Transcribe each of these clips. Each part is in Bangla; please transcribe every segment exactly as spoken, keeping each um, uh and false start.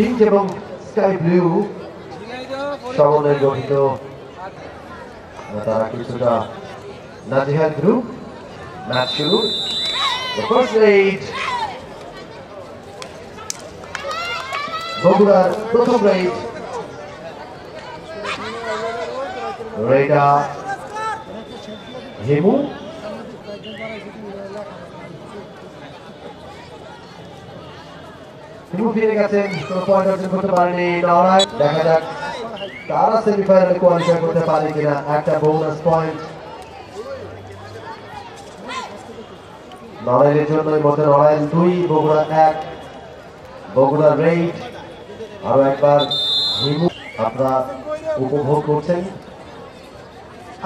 changeable sky blue সামনের গঠিত তারা কিছুটা নাজিহাল গ্রুপ ম্যাচ শুরু the first raid বগুড়ার প্রথম raid রেডা Himu Two feeling at him, two pointers in Kutabani, Nara, Dagadak, Tara semi-final qualifier Kutabani in an act a bonus point. Nara regional Motor Oil, Tui, Bogura act, Bogura raid, Arakbar, Himu, Apra, Upubho Kursen.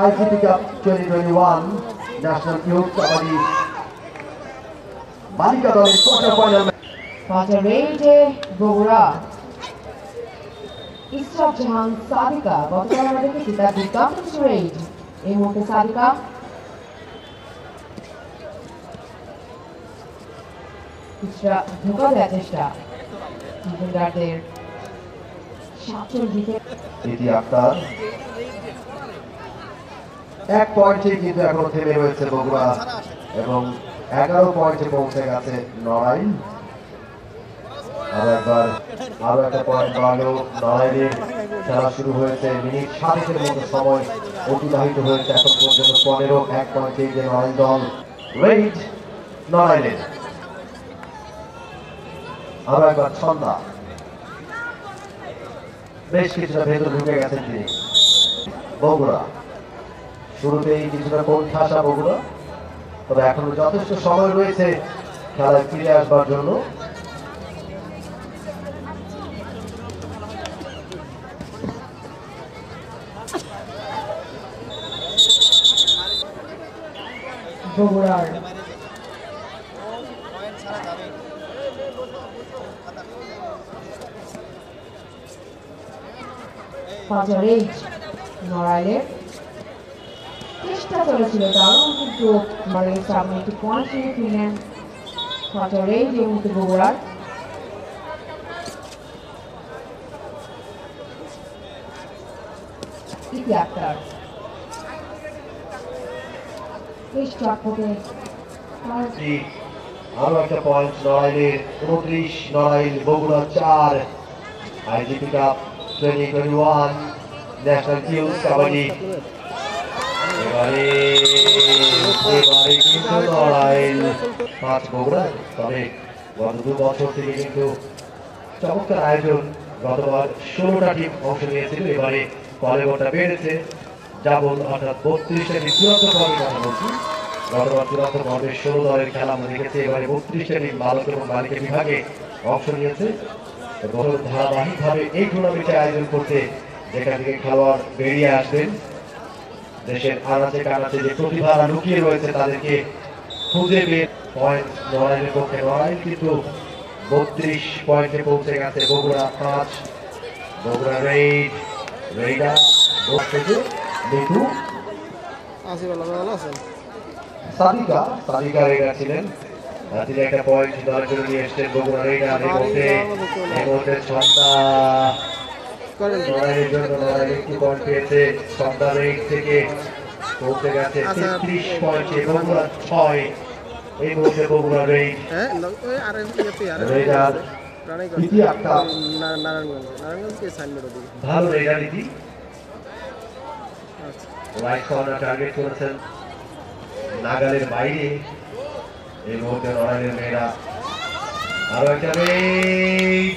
I G P Cup twenty twenty-one, National Youth Kabaddi, Malika Dolis quarter-final match. Quarter raid Bogura. East of Jahan Sadika. Bogura is the government raid. Emote Sadika. Isra Bogura Deshta. Even that there. Shaftul Dike. Diti Akhtar. Ek point e kintu ekhono theme hoyeche Bogura ebong eleven point e পৌঁছে গেছে নড়াইল আরেকবার আরো একটা পয়েন্ট বাড়লো নড়াইলের খেলা শুরু হয়েছে মিনিট সাতাশ এর মতো সময় অতিবাহিত হয়েছে এখন পর্যন্ত পনেরো এক পয়েন্ট এগিয়ে নড়াইল দল রেড নড়াইলের আরেকবার ছন্দা বেশ কিছুটা ভেতর ঢুকে গেছেন তিনি বগুড়া শুরুতেই কিছুটা কোণঠাসা বগুড়া তবে এখনো যথেষ্ট সময় রয়েছে খেলায় ফিরে আসবার জন্য Boguraar. Pajarage, Noraile. Krishna Solachila Darun Kutu, Marin Samni to Point in Finland. Pajarage, Yumutu Boguraar. Idiakar. Please drop for this. See, all of the points, Norail, Unutrish, Norail, Bogura, Char, I G P Cup twenty twenty-one, National Youth Kabaddi. Everybody, everybody, Kintu Norail, Past Bogura, Tommy, one to two boxes, Kintu, Chapukar Ayajun, Gotobar, Shurota team, Option A C, everybody, Polygota Pedese. Double অর্থাৎ বত্রিশ এর চূড়ান্ত পর্বে কথা বলছি গতবার চূড়ান্ত পর্বে ষোলো দলের খেলা আমরা দেখেছি এবারে বত্রিশ টি বালক এবং বালিকা বিভাগে অংশ নিয়েছে এবং ধারাবাহিকভাবে এই টুর্নামেন্টের আয়োজন করতে যেখান থেকে খেলোয়াড় বেরিয়ে আসবেন দেশের আনাচে কানাচে যে প্রতিভারা লুকিয়ে রয়েছে তাদেরকে খুঁজে বের পয়েন্ট লড়াইয়ের পক্ষে লড়াই কিন্তু বত্রিশ পয়েন্টে পৌঁছে গেছে বগুড়া পাঁচ বগুড়া রেড রেডা বত্রিশ দেখু আসি ভালো ভালো আছেন সাদিকা সাদিকা রেগা ছিলেন আজকে একটা পয়েন্ট দলের জন্য নিয়ে এসেছেন বগুড়া রেগা রেগোতে রেগোতে ছন্দা করেন নড়াইলের জন্য নড়াইলের কি পয়েন্ট পেয়েছে ছন্দা রেগ থেকে পৌঁছে গেছে তেত্রিশ পয়েন্টে বগুড়া ছয় এই মুহূর্তে বগুড়া রেগ হ্যাঁ আর এম পি আর রেগা ইতি আক্তার নারায়ণগঞ্জ নারায়ণগঞ্জকে সামনে দিকে ভালো রেগা দিদি Right corner target করেছেন নাগালের বাইরে এই মুহূর্তে নড়াইলের মেয়েরা আরো একটা রেড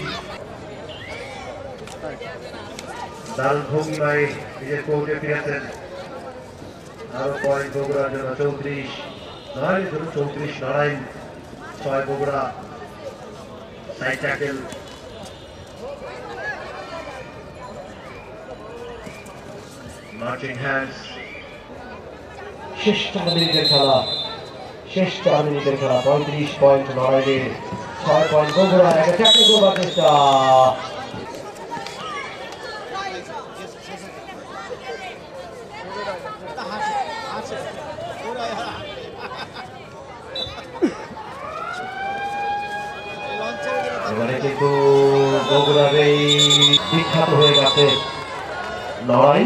দারুণ ভঙ্গিমায় নিজের কোর্টে ফিরেছেন আরো পয়েন্ট বগুড়ার জন্য চৌত্রিশ নড়াইলের জন্য চৌত্রিশ নড়াইল ছয় Bogura side tackle Marching hands. Shesh Tarminiter Khala. Shesh Tarminiter Khala. Boundary point Noraile. Sharp point Bogura. And a technical Batista. এখানে কিন্তু বগুড়ারেই বিখ্যাত হয়ে গেছে নয়,